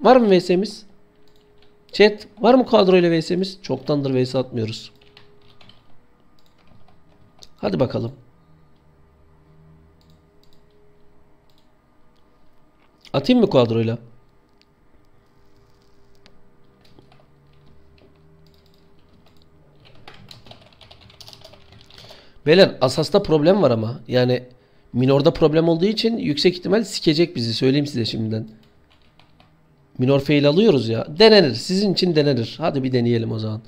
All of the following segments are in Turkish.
Var mı VS'miz? Chat var mı kadroyla VS'miz? Çoktandır VS atmıyoruz. Hadi bakalım. Atayım mı kadroyla? Beyler Asas'ta problem var ama. Yani Minor'da problem olduğu için yüksek ihtimal sikecek bizi. Söyleyeyim size şimdiden. Minor fail alıyoruz ya. Denenir. Sizin için denenir. Hadi bir deneyelim o zaman.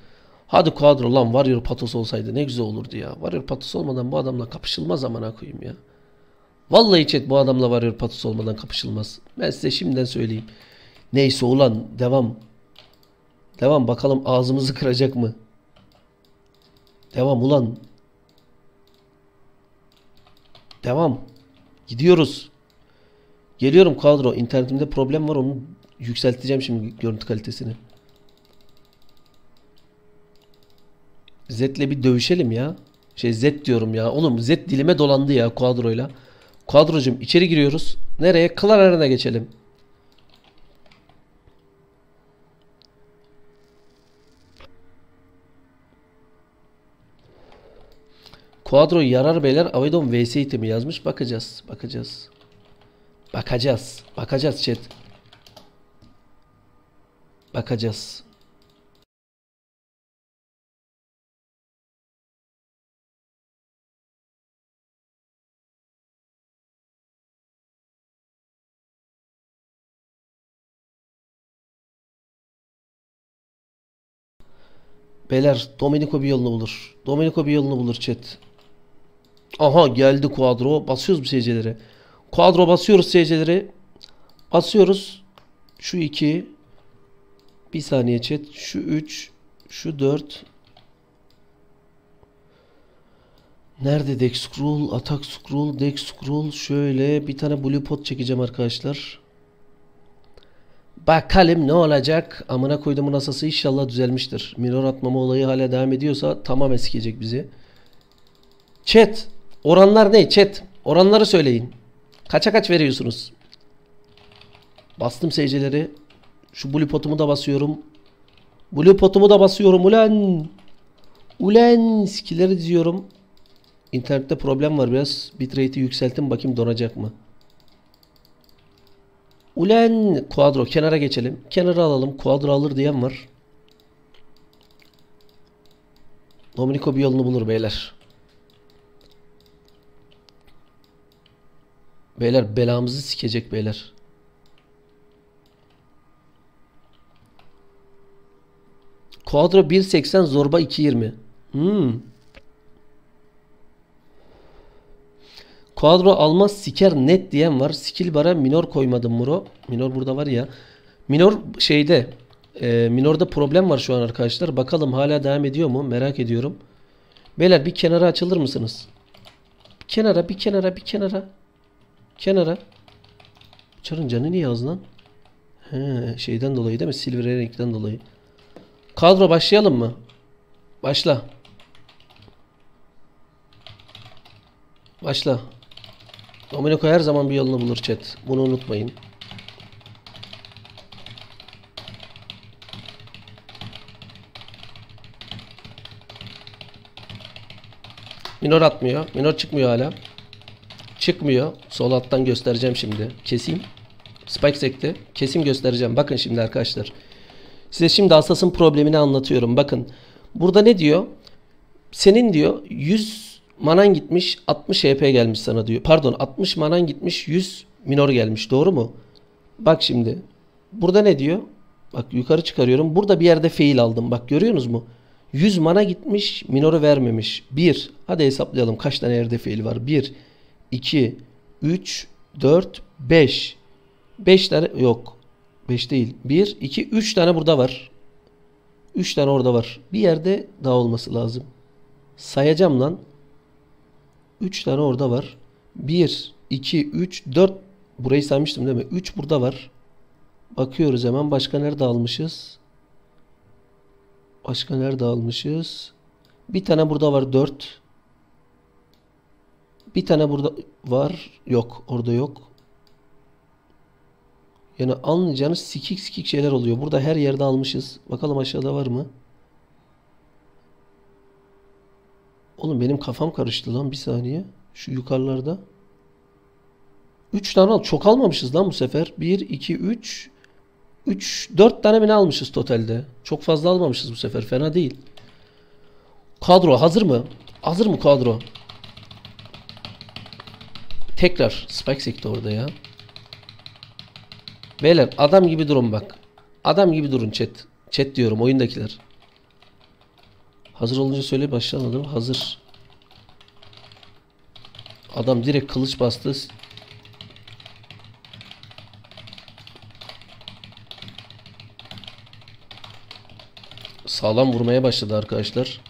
Hadi kadro lan. Warrior patos olsaydı ne güzel olurdu ya. Warrior patos olmadan bu adamla kapışılmaz amına koyayım ya. Vallahi chat bu adamla Warrior patos olmadan kapışılmaz. Ben size şimdiden söyleyeyim. Neyse ulan devam. Devam bakalım ağzımızı kıracak mı? Devam ulan. Devam. Gidiyoruz. Geliyorum kadro. İnternetimde problem var. Onu yükselteceğim şimdi görüntü kalitesini. Z'le bir dövüşelim ya. Z diyorum ya. Oğlum Z dilime dolandı ya kadroyla. Kadrocum içeri giriyoruz. Nereye? Klan Arena'ya geçelim. Quadro yarar beyler. Avedon vs itemi yazmış. Bakacağız. Bakacağız. Bakacağız. Bakacağız chat. Bakacağız. Beyler Domenico bir yolunu bulur. Domenico bir yolunu bulur chat. Aha geldi Quadro. Basıyoruz bu SC'lere. Quadro basıyoruz SC'lere. Basıyoruz. Şu 2. Bir saniye chat. Şu 3. Şu 4. Nerede deck scroll? Atak scroll. Deck scroll. Şöyle bir tane blue pot çekeceğim arkadaşlar. Bakalım ne olacak? Amına koyduğumun asası inşallah düzelmiştir. Minor atmama olayı hala devam ediyorsa tamamen sikecek bizi. Chat. Oranlar ne? Chat. Oranları söyleyin. Kaça kaç veriyorsunuz? Bastım seyircileri. Şu blue potumu da basıyorum. Blue potumu da basıyorum. Ulan. Ulan. Sikileri diziyorum. İnternette problem var biraz. Bitrate'i yükseltin bakayım donacak mı? Ulan. Quadro. Kenara geçelim. Kenara alalım. Quadro alır diyen var. Domenico bir yolunu bulur beyler. Beyler belamızı sikecek beyler. Quadro 1.80 zorba 2.20. Quadro almaz siker net diyen var. Skill bara minor koymadım Muro. Minor burada var ya. Minor şeyde. Minor'da problem var şu an arkadaşlar. Bakalım hala devam ediyor mu? Merak ediyorum. Beyler bir kenara açılır mısınız? Bir kenara bir kenara bir kenara. Kenara. Çarın canı niye az lan? He, şeyden dolayı değil mi? Silver renkten dolayı. Kadro başlayalım mı? Başla. Başla. Domenico her zaman bir yolunu bulur chat. Bunu unutmayın. Minor atmıyor. Minor çıkmıyor hala. Çıkmıyor. Sol alttan göstereceğim şimdi. Keseyim. Spike sekti. Kesim göstereceğim. Bakın şimdi arkadaşlar. Size şimdi Asas'ın problemini anlatıyorum. Bakın. Burada ne diyor? Senin diyor 100 manan gitmiş 60 HP gelmiş sana diyor. Pardon 60 manan gitmiş 100 minor gelmiş. Doğru mu? Bak şimdi. Burada ne diyor? Bak yukarı çıkarıyorum. Burada bir yerde fail aldım. Bak görüyorsunuz mu? 100 mana gitmiş minoru vermemiş. 1. Hadi hesaplayalım. Kaç tane yerde fail var? 1. 2, 3, 4, 5. 5 tane yok. 5 değil. 1, 2, 3 tane burada var. 3 tane orada var. Bir yerde daha olması lazım. Sayacağım lan. 3 tane orada var. 1, 2, 3, 4. Burayı saymıştım değil mi? 3 burada var. Bakıyoruz hemen. Başka nerede almışız? Başka nerede almışız? Bir tane burada var. 4. Bir tane burada var. Yok. Orada yok. Yani anlayacağınız sikik sikik şeyler oluyor. Burada her yerde almışız. Bakalım aşağıda var mı? Oğlum benim kafam karıştı lan. Bir saniye. Şu yukarılarda. 3 tane al. Çok almamışız lan bu sefer. 1, 2, 3. 3, 4 tane bile almışız totalde. Çok fazla almamışız bu sefer. Fena değil. Kadro hazır mı? Hazır mı kadro? Tekrar. Spike sekti orada ya. Beyler adam gibi durun bak. Adam gibi durun chat. Chat diyorum oyundakiler. Hazır olunca söyle başlamadım. Hazır. Adam direkt kılıç bastı. Sağlam vurmaya başladı arkadaşlar.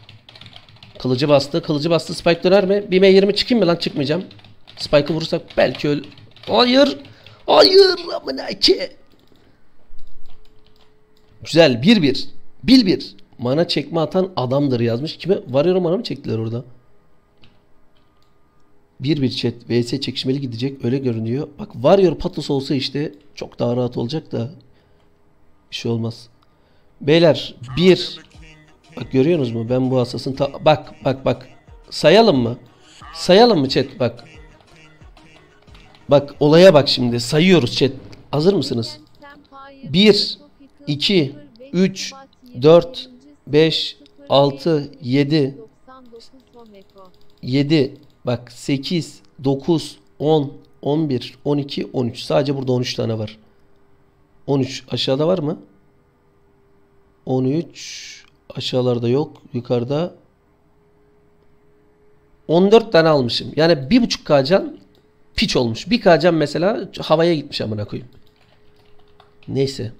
Kılıcı bastı. Kılıcı bastı. Spike döner mi? Bime 20 çıkayım mı lan? Çıkmayacağım. Spike'ı vurursak belki öl... Hayır. Hayır. Amına ki. Güzel. 1-1. Bir. Mana çekme atan adamdır yazmış. Kime? Varıyor mana mı çektiler orada? 1-1 chat. VS çekişmeli gidecek. Öyle görünüyor. Bak Warrior Patos olsa işte çok daha rahat olacak da bir şey olmaz. Beyler 1. Bak görüyorsunuz mu? Ben bu hassasın. Bak. Sayalım mı? Sayalım mı chat? Bak. Bak olaya bak şimdi. Sayıyoruz chat. Hazır mısınız? 1, 2, 3, 4, 5, 6, 7, 7, bak 8, 9, 10, 11, 12, 13. Sadece burada 13 tane var. 13 aşağıda var mı? 13 aşağılarda yok. Yukarıda 14 tane almışım. Yani 1.5K can piç olmuş. 1K can mesela havaya gitmiş amına koyayım. Neyse.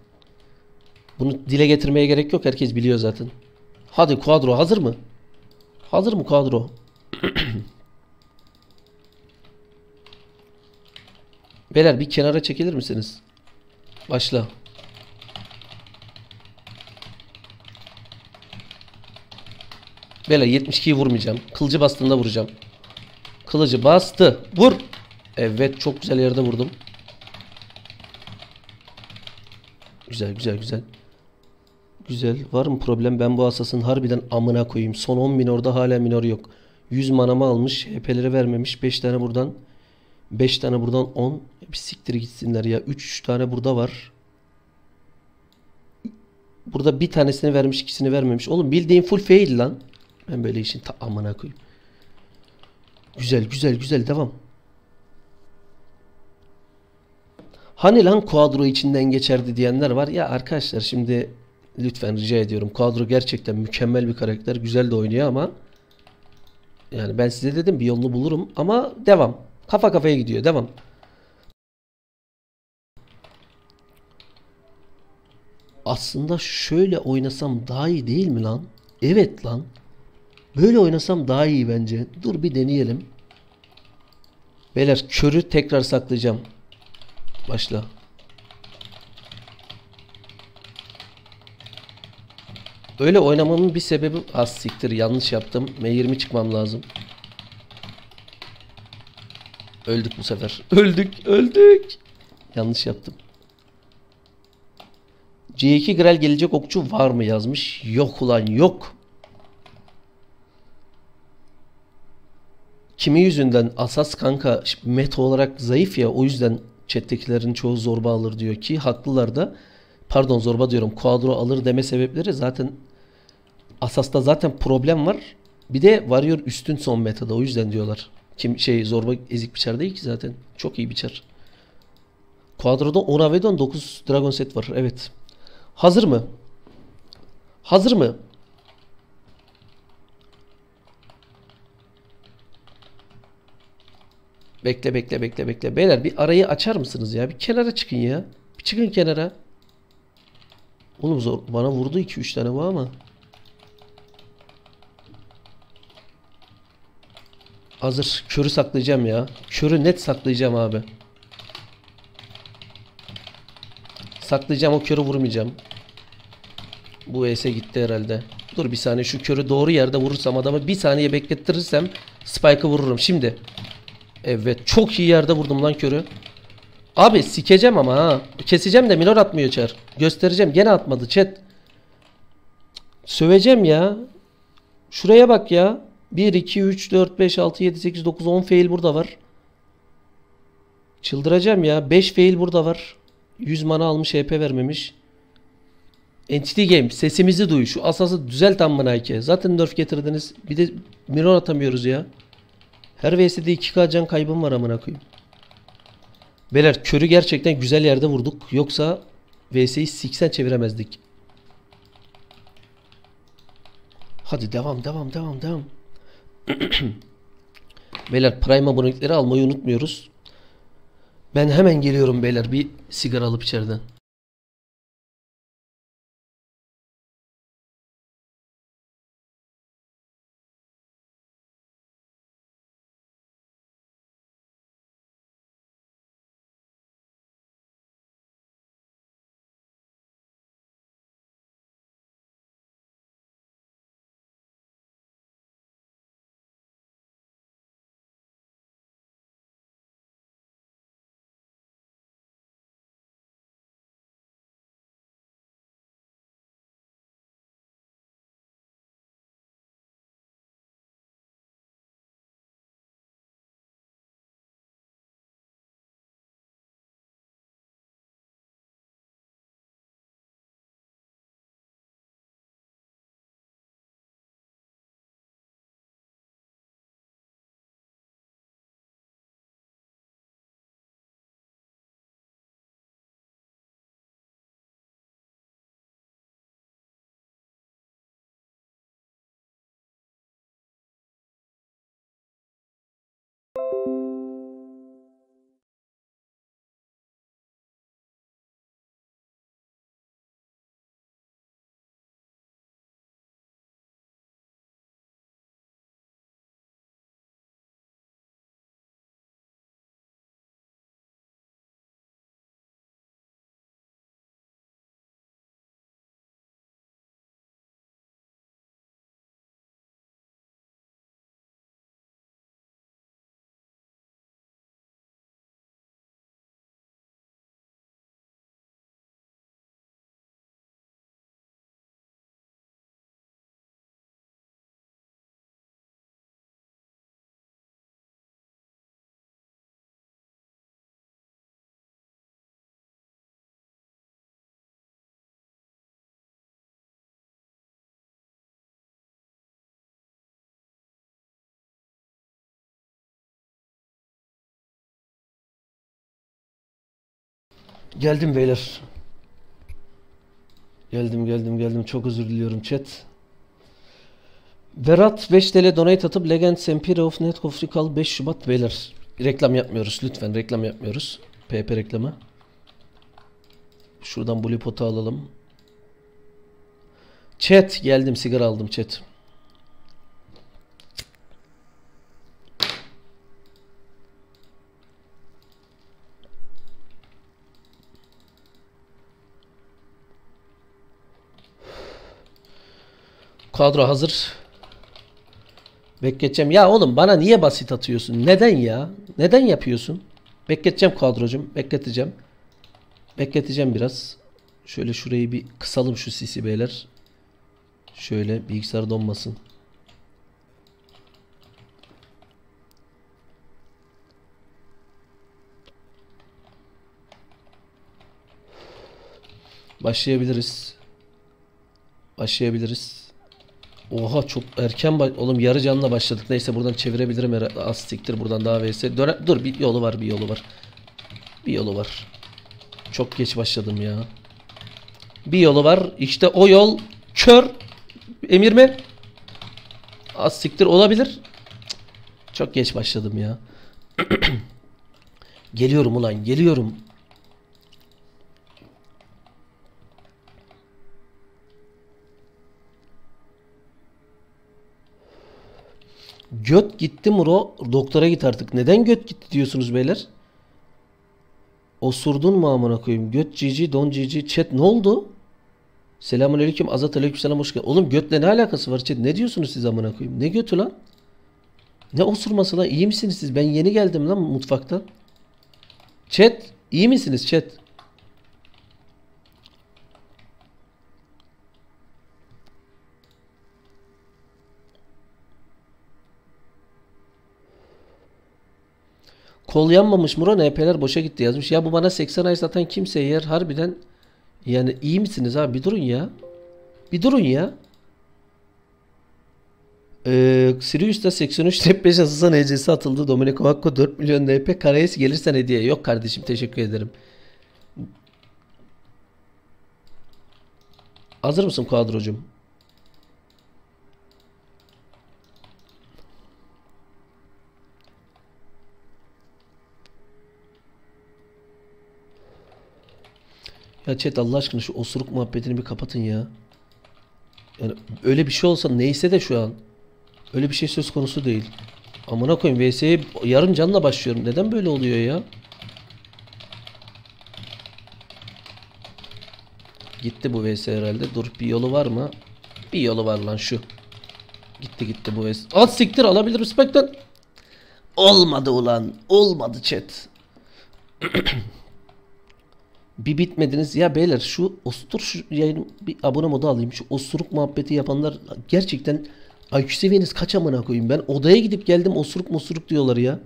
Bunu dile getirmeye gerek yok. Herkes biliyor zaten. Hadi kadro hazır mı? Hazır mı kadro? Beyler bir kenara çekilir misiniz? Başla. Beyler 72'yi vurmayacağım. Kılıcı bastığında vuracağım. Kılıcı bastı. Vur. Evet çok güzel yerde vurdum. Güzel. Güzel. Var mı problem? Ben bu asasın harbiden amına koyayım. Son 10.000 orada hala minor yok. 100 manama almış. HP'leri vermemiş. 5 tane buradan. 5 tane buradan 10. Bir siktir gitsinler ya. 3 tane burada var. Burada bir tanesini vermiş, ikisini vermemiş. Oğlum bildiğin full fail lan. Ben böyle işin amına koyayım. Güzel. Devam. Hani lan kadro içinden geçerdi diyenler var. Ya arkadaşlar şimdi lütfen rica ediyorum. Kadro gerçekten mükemmel bir karakter. Güzel de oynuyor ama yani ben size dedim bir yolunu bulurum ama devam. Kafa kafaya gidiyor. Devam. Aslında şöyle oynasam daha iyi değil mi lan? Evet lan. Böyle oynasam daha iyi bence. Dur bir deneyelim. Beyler körü tekrar saklayacağım. Başla. Öyle oynamamın bir sebebi az siktir yanlış yaptım. M20 çıkmam lazım. Öldük bu sefer. Öldük. Yanlış yaptım. C2 Grel gelecek okçu var mı yazmış. Yok ulan yok. Kimi yüzünden asas kanka meta olarak zayıf ya o yüzden chat'tekilerin çoğu zorba alır diyor ki haklılar da pardon zorba diyorum kadro alır deme sebepleri zaten asasta zaten problem var. Bir de Warrior üstün son metada o yüzden diyorlar. Kim zorba ezik biçer değil ki zaten. Çok iyi biçer. Kadroda 10 Avedon 9 Dragon set var. Evet. Hazır mı? Hazır mı? Bekle. Beyler bir arayı açar mısınız ya? Bir kenara çıkın ya. Bir çıkın kenara. Oğlum zor. Bana vurdu 2-3 tane bu ama. Hazır. Körü saklayacağım ya. Körü net saklayacağım abi. Saklayacağım o körü vurmayacağım. Bu ES'e gitti herhalde. Dur bir saniye şu körü doğru yerde vurursam adamı bir saniye beklettirirsem Spike'ı vururum. Şimdi. Evet çok iyi yerde vurdum lan körü. Abi sikeceğim ama ha. Keseceğim de minor atmıyor çar. Göstereceğim. Gene atmadı chat. Söveceğim ya. Şuraya bak ya. 1, 2, 3, 4, 5, 6, 7, 8, 9, 10 fail burada var. Çıldıracağım ya. 5 fail burada var. 100 mana almış, HP vermemiş. Entity Game, sesimizi duy. Şu asası düzelt amına ki. Zaten nerf getirdiniz. Bir de mirror atamıyoruz ya. Her VS'de 2K can kaybım var amına koyayım. Beyler körü gerçekten güzel yerde vurduk. Yoksa VS'yi 80 çeviremezdik. Hadi devam. Beyler Prime abonelikleri almayı unutmuyoruz. Ben hemen geliyorum beyler, bir sigara alıp içeriden. Geldim beyler. Geldim. Çok özür diliyorum chat. Berat 5 TL donate atıp Legends Empire of Net Afrikal 5 Şubat beyler. Reklam yapmıyoruz lütfen, reklam yapmıyoruz. PP reklamı. Şuradan blue pot'u alalım. Chat geldim, sigara aldım chat. Kadro hazır. Bekleteceğim. Ya oğlum bana niye basit atıyorsun? Neden ya? Neden yapıyorsun? Bekleteceğim kadrocum. Bekleteceğim biraz. Şöyle şurayı bir kısalım şu sisi beyler. Şöyle bilgisayar donmasın. Başlayabiliriz. Oha çok erken oğlum yarı canla başladık. Neyse buradan çevirebilirim herhalde. Az siktir buradan daha vs. Dur bir yolu var. Çok geç başladım ya. Bir yolu var. İşte o yol kör. Emir mi? Az siktir olabilir. Çok geç başladım ya. Geliyorum ulan. Göt gitti Muro. Doktora git artık. Neden göt gitti diyorsunuz beyler? Osurdun mu amına koyayım? Göt cici, don cici. Chat ne oldu? Selamünaleyküm. Azat aleykümselam, hoş geldin. Oğlum götle ne alakası var chat? Ne diyorsunuz siz amına koyayım? Ne götü lan? Ne osurması lan? İyi misiniz siz? Ben yeni geldim lan mutfaktan. Chat İyi misiniz chat? Kol yanmamış Murat, EP'ler boşa gitti yazmış. Ya bu bana 80 ay zaten kimse yer harbiden. Yani iyi misiniz abi? Bir durun ya. Bir durun ya. Sirius'ta 83 NP yazısan HC'si atıldı. Domenico Hakko 4 milyon NP. Karayes gelirsen hediye. Yok kardeşim, teşekkür ederim. Hazır mısın Kuadrocum? Ya chat Allah aşkına şu osuruk muhabbetini bir kapatın ya. Yani öyle bir şey olsa neyse de şu an. Öyle bir şey söz konusu değil. Amına koyayım, VS'ye yarım canla başlıyorum. Neden böyle oluyor ya? Gitti bu VS herhalde. Dur, bir yolu var mı? Bir yolu var lan şu. Gitti gitti bu VS. At siktir, alabilir respektten. Olmadı ulan. Olmadı chat. Bir bitmediniz. Ya beyler şu ostur şu yayın bir abone modu alayım. Şu osuruk muhabbeti yapanlar gerçekten IQ seviyeniz kaç amına koyayım, ben odaya gidip geldim osuruk mosuruk diyorlar ya.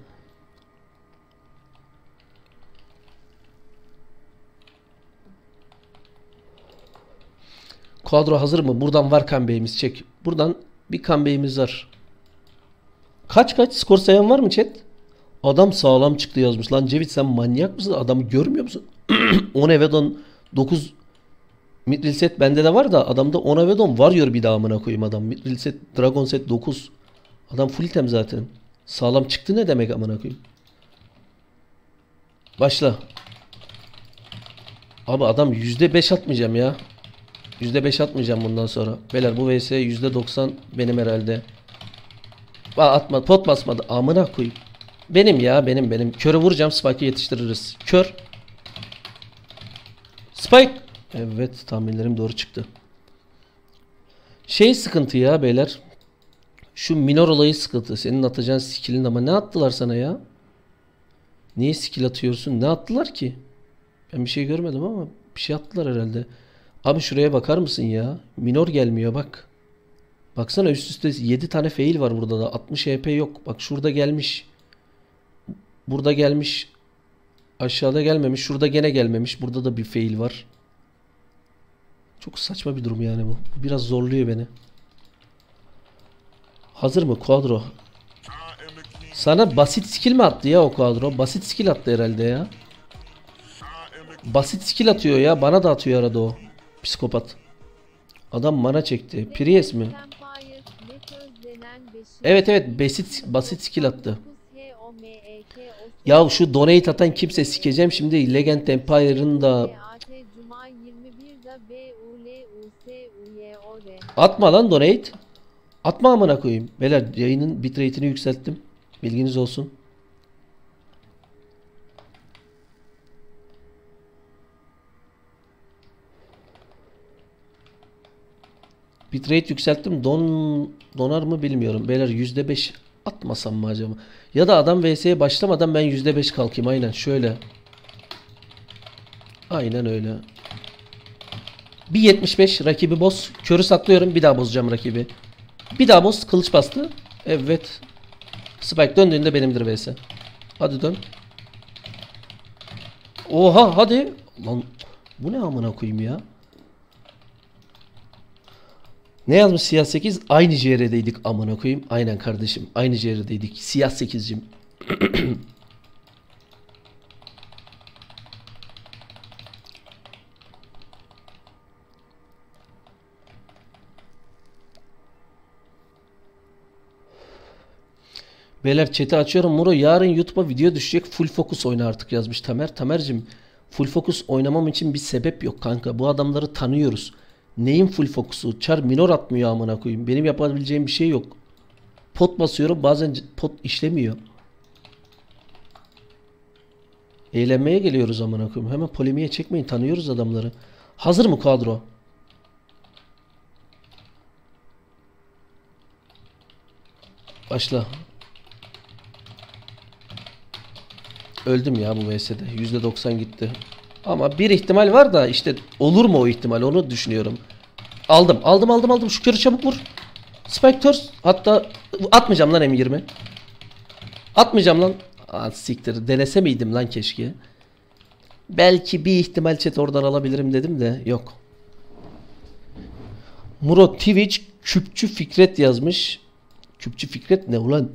Kuadro hazır mı? Buradan var kanbeyimiz çek. Buradan bir kanbeyimiz var. Kaç skor sayan var mı chat? Adam sağlam çıktı yazmış. Lan Cevit sen manyak mısın? Adamı görmüyor musun? 10 Evedon 9 Mitril set bende de var da adamda 10 Evedon varıyor bir daha amına koyayım adam. Mitril set Dragon set 9. Adam full item zaten. Sağlam çıktı ne demek amına koyayım? Başla. Abi adam %5 atmayacağım ya. %5 atmayacağım bundan sonra. Beyler bu vs %90 benim herhalde. Aa, atma, pot basmadı amına koyayım. Benim ya, benim. Kör'ü vuracağım, spike'ı yetiştiririz. Kör. Spike. Evet, tahminlerim doğru çıktı. Şey sıkıntı ya beyler. Şu minor olayı sıkıntı. Senin atacağın skill'in ama ne attılar sana ya? Niye skill atıyorsun? Ne attılar ki? Ben bir şey görmedim ama bir şey attılar herhalde. Abi şuraya bakar mısın ya? Minor gelmiyor bak. Baksana üst üste 7 tane fail var burada da. 60 HP yok. Bak şurada gelmiş. Burada gelmiş. Aşağıda gelmemiş. Şurada gene gelmemiş. Burada da bir fail var. Çok saçma bir durum yani bu. Bu biraz zorluyor beni. Hazır mı Kuadro? Sana basit skill mi attı ya o Kuadro? Basit skill attı herhalde ya. Basit skill atıyor ya. Bana da atıyor arada o. Psikopat. Adam mana çekti. Priest mi? Evet. Basit skill attı. Ya şu donate atan kimse sikeceğim şimdi. Legend Empire'ın da atma lan donate. Atma amına koyayım. Beyler yayının bitrate'ini yükselttim. Bilginiz olsun. Bitrate yükselttim. Donar mı bilmiyorum. Beyler %5 atmasam mı acaba? Ya da adam vs'ye başlamadan ben %5 kalkayım. Aynen şöyle. Aynen öyle. Bir 75 rakibi boz. Körü saklıyorum. Bir daha bozacağım rakibi. Bir daha boz. Kılıç bastı. Evet. Spike döndüğünde benimdir vs. Hadi dön. Oha hadi. Lan bu ne amına koyayım ya? Ne yazmış Siyah 8? Aynı CR'deydik amına koyayım. Aynen kardeşim. Aynı CR'deydik. Siyah 8'cim. Beyler chat'i açıyorum. Muro yarın YouTube'a video düşecek. Full focus oyna artık yazmış Tamer. Tamer'cim full focus oynamam için bir sebep yok kanka. Bu adamları tanıyoruz. Neyin full fokusu? Çar minor atmıyor amına koyayım. Benim yapabileceğim bir şey yok. Pot basıyorum. Bazen pot işlemiyor. Eğlenmeye geliyoruz amına koyayım. Hemen polemiğe çekmeyin. Tanıyoruz adamları. Hazır mı kadro? Başla. Öldüm ya bu VS'de. %90 gitti. Ama bir ihtimal var da işte olur mu o ihtimal, onu düşünüyorum. Aldım. Aldım. Şu körü çabuk vur. Specters. Hatta atmayacağım lan M20. Atmayacağım lan. Aa, siktir. Denese miydim lan keşke. Belki bir ihtimal chat oradan alabilirim dedim de yok. Murat Twitch Küpçü Fikret yazmış. Küpçü Fikret ne ulan?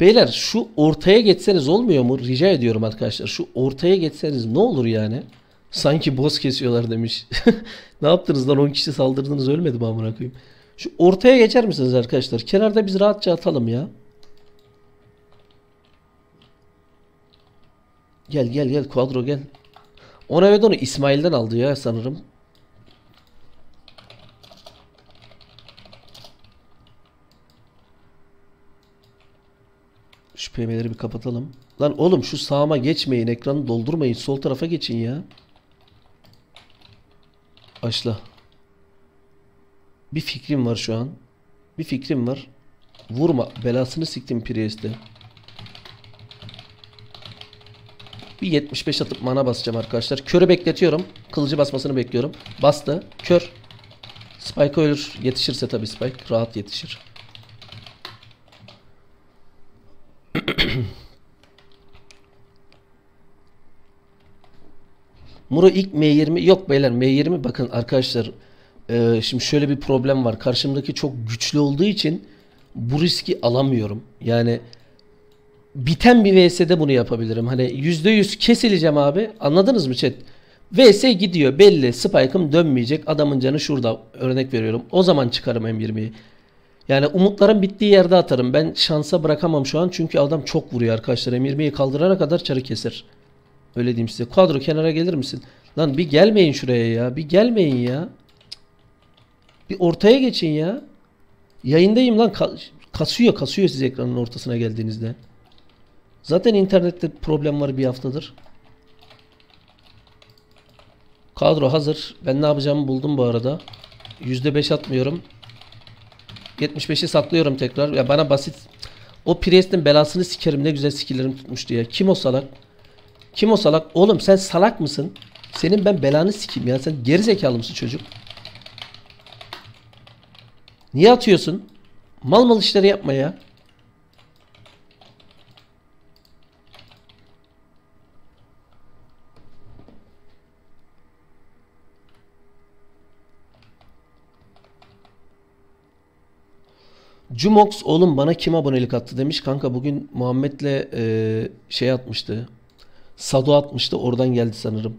Beyler şu ortaya geçseniz olmuyor mu? Rica ediyorum arkadaşlar. Şu ortaya geçseniz ne olur yani? Sanki boss kesiyorlar demiş. Ne yaptınız lan, 10 kişi saldırdınız, ölmedi mi amına koyayım? Şu ortaya geçer misiniz arkadaşlar? Kenarda biz rahatça atalım ya. Gel Quadro gel. Ona ve onu İsmail'den aldı ya sanırım. Şu PM'leri bir kapatalım. Lan oğlum şu sağıma geçmeyin, ekranı doldurmayın, sol tarafa geçin ya. Başla. Bir fikrim var şu an. Vurma belasını siktim Priest'e. Bir 75 atıp mana basacağım arkadaşlar. Körü bekletiyorum. Kılıcı basmasını bekliyorum. Bastı. Kör. Spike ölür. Yetişirse tabii Spike. Rahat yetişir. Muro ilk M20. Yok beyler M20 bakın arkadaşlar. Şimdi şöyle bir problem var. Karşımdaki çok güçlü olduğu için bu riski alamıyorum. Yani... Biten bir VS'de bunu yapabilirim. Hani %100 kesileceğim abi. Anladınız mı chat? VS gidiyor belli. Spike'ım dönmeyecek. Adamın canı şurada. Örnek veriyorum. O zaman çıkarım M20'yi. Yani umutların bittiği yerde atarım. Ben şansa bırakamam şu an. Çünkü adam çok vuruyor arkadaşlar. M20'yi kaldırana kadar çarı keser. Öyle diyeyim size. Quadro kenara gelir misin? Lan bir gelmeyin şuraya ya. Bir ortaya geçin ya. Yayındayım lan. Kasıyor siz ekranın ortasına geldiğinizde. Zaten internette problem var bir haftadır. Kadro hazır. Ben ne yapacağımı buldum bu arada. %5 atmıyorum. 75'i saklıyorum tekrar. Ya bana basit. O Priest'in belasını sikerim. Ne güzel skillerim tutmuştu ya. Kim o salak? Oğlum sen salak mısın? Senin ben belanı sikeyim ya. Sen gerizekalı mısın çocuk? Niye atıyorsun? Mal işleri yapma ya. Cumox oğlum bana kim abonelik attı demiş. Kanka bugün Muhammed'le şey atmıştı. Sado atmıştı. Oradan geldi sanırım.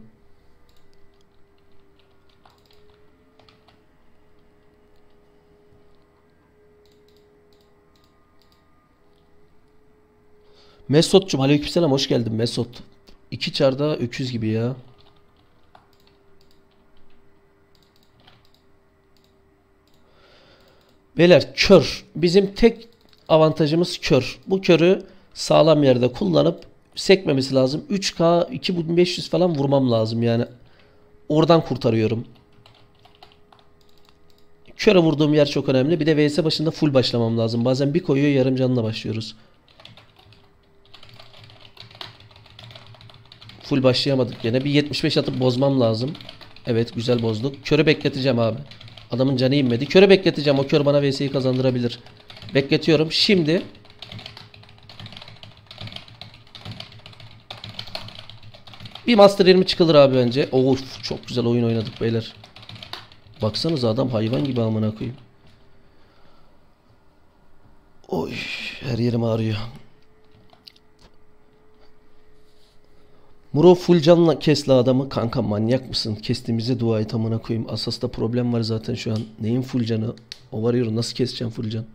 Mesut'cum aleykümselam, hoş geldin Mesut. İki çarda öküz gibi ya. Beyler kör. Bizim tek avantajımız kör. Bu körü sağlam yerde kullanıp sekmemesi lazım. 3K 2500 falan vurmam lazım yani. Oradan kurtarıyorum. Köre vurduğum yer çok önemli. Bir de VS başında full başlamam lazım. Bazen bir koyuyor, yarım canla başlıyoruz. Full başlayamadık yine. Bir 75 atıp bozmam lazım. Evet güzel bozduk. Körü bekleteceğim abi. Adamın canı inmedi. Köre bekleteceğim. O kör bana VS'yi kazandırabilir. Bekletiyorum. Şimdi bir Master 20 çıkılır abi bence. Of çok güzel oyun oynadık beyler. Baksanıza adam hayvan gibi amına koyayım. Oy her yerim ağrıyor. Muro full canla kesli adamı. Kanka manyak mısın? Kestiğimize dua et amına koyayım. Asas'ta problem var zaten şu an. Neyin full canı? O var ya, nasıl keseceğim full can?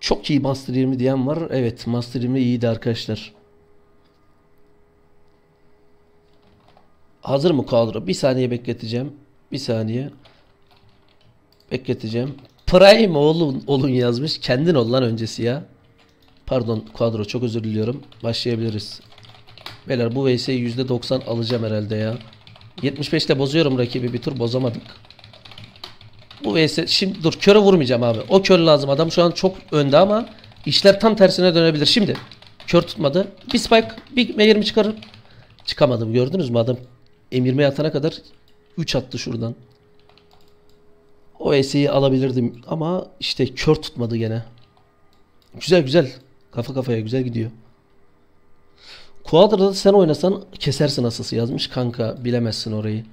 Çok iyi Master 20 diyen var. Evet Master 20 iyiydi arkadaşlar. Hazır mı kadro? Bir saniye bekleteceğim. Prime olun yazmış. Kendin ol lan öncesi ya. Pardon kadro, çok özür diliyorum. Başlayabiliriz. Beyler bu VS'yi %90 alacağım herhalde ya. 75'te bozuyorum rakibi, bir tur bozamadık. Bu VS şimdi dur, köre vurmayacağım abi. O kör lazım, adam şu an çok önde ama işler tam tersine dönebilir. Şimdi kör tutmadı. Bir spike, bir M20 çıkarır. Çıkamadım, gördünüz mü adam? M20'ye atana kadar 3 attı şuradan. O VS'yi alabilirdim ama işte kör tutmadı gene. Güzel güzel. Kafa kafaya güzel gidiyor. Quadra'da sen oynasan kesersin asası yazmış. Kanka bilemezsin orayı.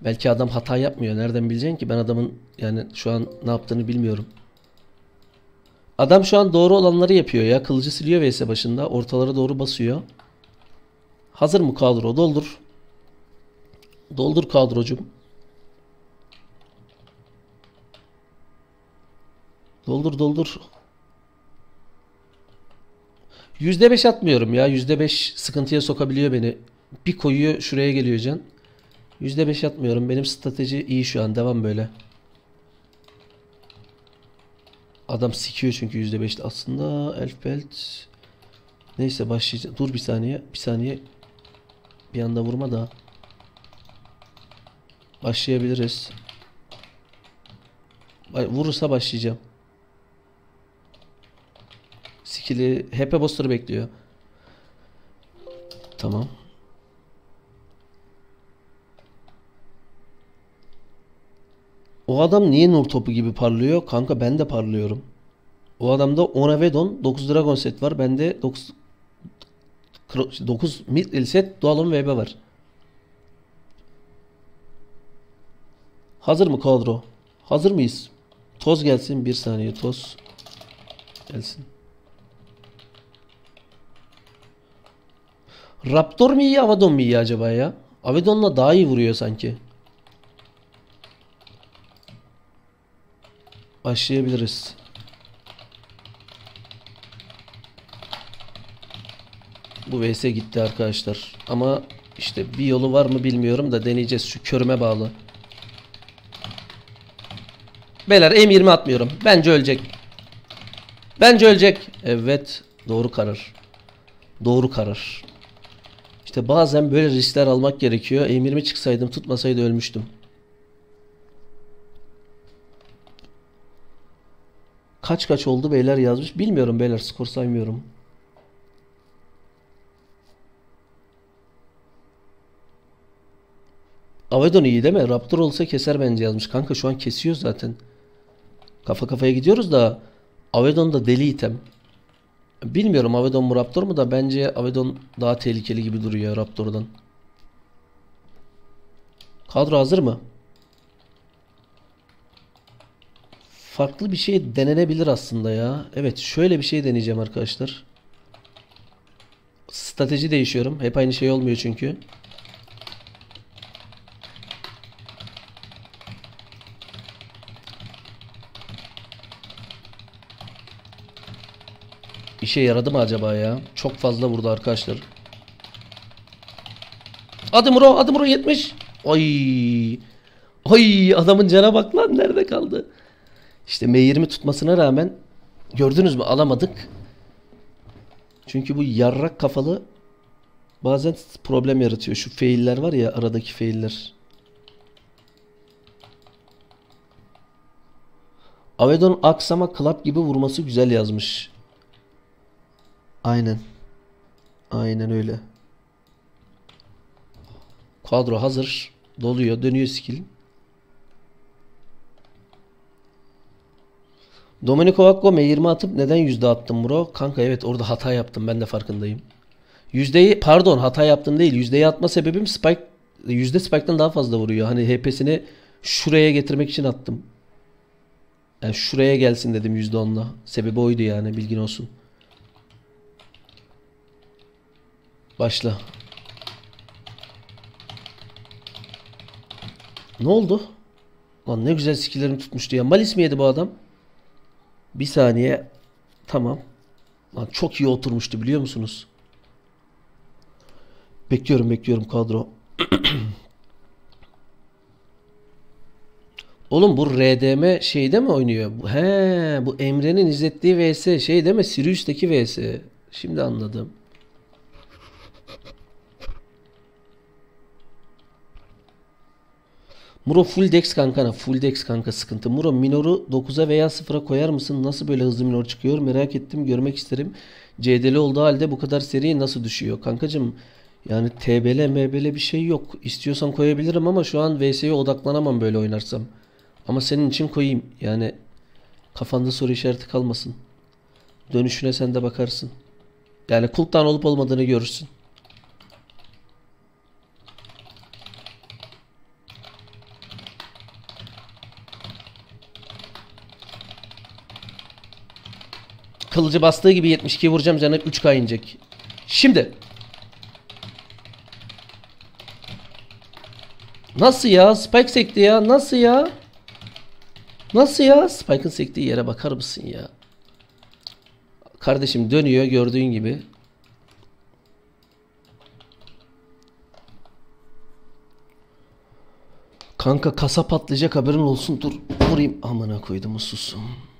Belki adam hata yapmıyor. Nereden bileceksin ki? Ben adamın yani şu an ne yaptığını bilmiyorum. Adam şu an doğru olanları yapıyor ya. Kılıcı siliyor vs başında. Ortalara doğru basıyor. Hazır mı kadro? Doldur. Doldur kadrocum. Doldur doldur. %5 atmıyorum ya. %5 sıkıntıya sokabiliyor beni. Bir koyuyor şuraya geliyor can. %5 atmıyorum. Benim strateji iyi şu an. Devam böyle. Adam sikiyor çünkü %5'te aslında. Elf belt. Neyse başlayacağım. Dur bir saniye. Bir saniye. Bir anda vurma da. Başlayabiliriz. Vurursa başlayacağım. Skill'i HP booster'ı bekliyor. Tamam. O adam niye nur topu gibi parlıyor? Kanka ben de parlıyorum. O adamda 10 Avedon, 9 Dragon set var. Bende 9 Midril set, Dualum VB var. Hazır mı kadro? Hazır mıyız? Toz gelsin. Bir saniye toz gelsin. Raptor mu iyi, Avedon mu iyi acaba ya? Avedon'la daha iyi vuruyor sanki. Başlayabiliriz. Bu vs gitti arkadaşlar. Ama işte bir yolu var mı bilmiyorum da deneyeceğiz. Şu körüme bağlı. Beyler M20 atmıyorum. Bence ölecek. Bence ölecek. Evet. Doğru karar. Doğru karar. İşte bazen böyle riskler almak gerekiyor. M20 çıksaydım, tutmasaydı ölmüştüm. Kaç kaç oldu beyler yazmış. Bilmiyorum beyler, skor saymıyorum. Avedon iyi değil mi? Raptor olsa keser bence yazmış. Kanka şu an kesiyor zaten. Kafa kafaya gidiyoruz da Avedon da deli item. Bilmiyorum Avedon mu Raptor mu da bence Avedon daha tehlikeli gibi duruyor Raptor'dan. Kadro hazır mı? Farklı bir şey denenebilir aslında ya. Evet şöyle bir şey deneyeceğim arkadaşlar. Strateji değişiyorum. Hep aynı şey olmuyor çünkü. İşe yaradı mı acaba ya? Çok fazla vurdu arkadaşlar. Adım ro 70. Ay. Ay adamın cana bak lan, nerede kaldı? İşte M20 tutmasına rağmen gördünüz mü, alamadık. Çünkü bu yarrak kafalı bazen problem yaratıyor. Şu failler var ya, aradaki failler. Avedon aksama klap gibi vurması güzel yazmış. Aynen. Aynen öyle. Kadro hazır. Doluyor. Dönüyor skill. Domenico Vakko M20 atıp neden %100 attım bro? Kanka evet orada hata yaptım. Ben de farkındayım. Yüzdeyi pardon hata yaptım değil. Yüzdeyi atma sebebim spike. Yüzde spike'tan daha fazla vuruyor. Hani HP'sini şuraya getirmek için attım. Yani şuraya gelsin dedim %10'la. Sebebi oydu yani, bilgin olsun. Başla. Ne oldu? Lan ne güzel skillerim tutmuştu ya. Malis mi yedi bu adam? Bir saniye. Tamam. Lan çok iyi oturmuştu biliyor musunuz? Bekliyorum bekliyorum kadro. Oğlum bu RDM şeyde mi oynuyor? He, bu Emre'nin izlettiği vs şey değil mi? Sirius'taki vs. Şimdi anladım. Muro full dex kankana. Full dex kanka sıkıntı. Muro minoru 9'a veya 0'a koyar mısın? Nasıl böyle hızlı minor çıkıyor? Merak ettim. Görmek isterim. CD'li olduğu halde bu kadar seri nasıl düşüyor? Kankacığım yani TBL, MBL bir şey yok. İstiyorsan koyabilirim ama şu an VS'ye odaklanamam böyle oynarsam. Ama senin için koyayım. Yani kafanda soru işareti kalmasın. Dönüşüne sen de bakarsın. Yani kulptan olup olmadığını görürsün. Kılıcı bastığı gibi 72 vuracağım canım, 3K inecek. Şimdi. Nasıl ya? Spike sekti ya. Nasıl ya? Nasıl ya? Spike'ın sektiği yere bakar mısın ya? Kardeşim dönüyor gördüğün gibi. Kanka kasa patlayacak haberin olsun. Dur vurayım. Amına koydum susum.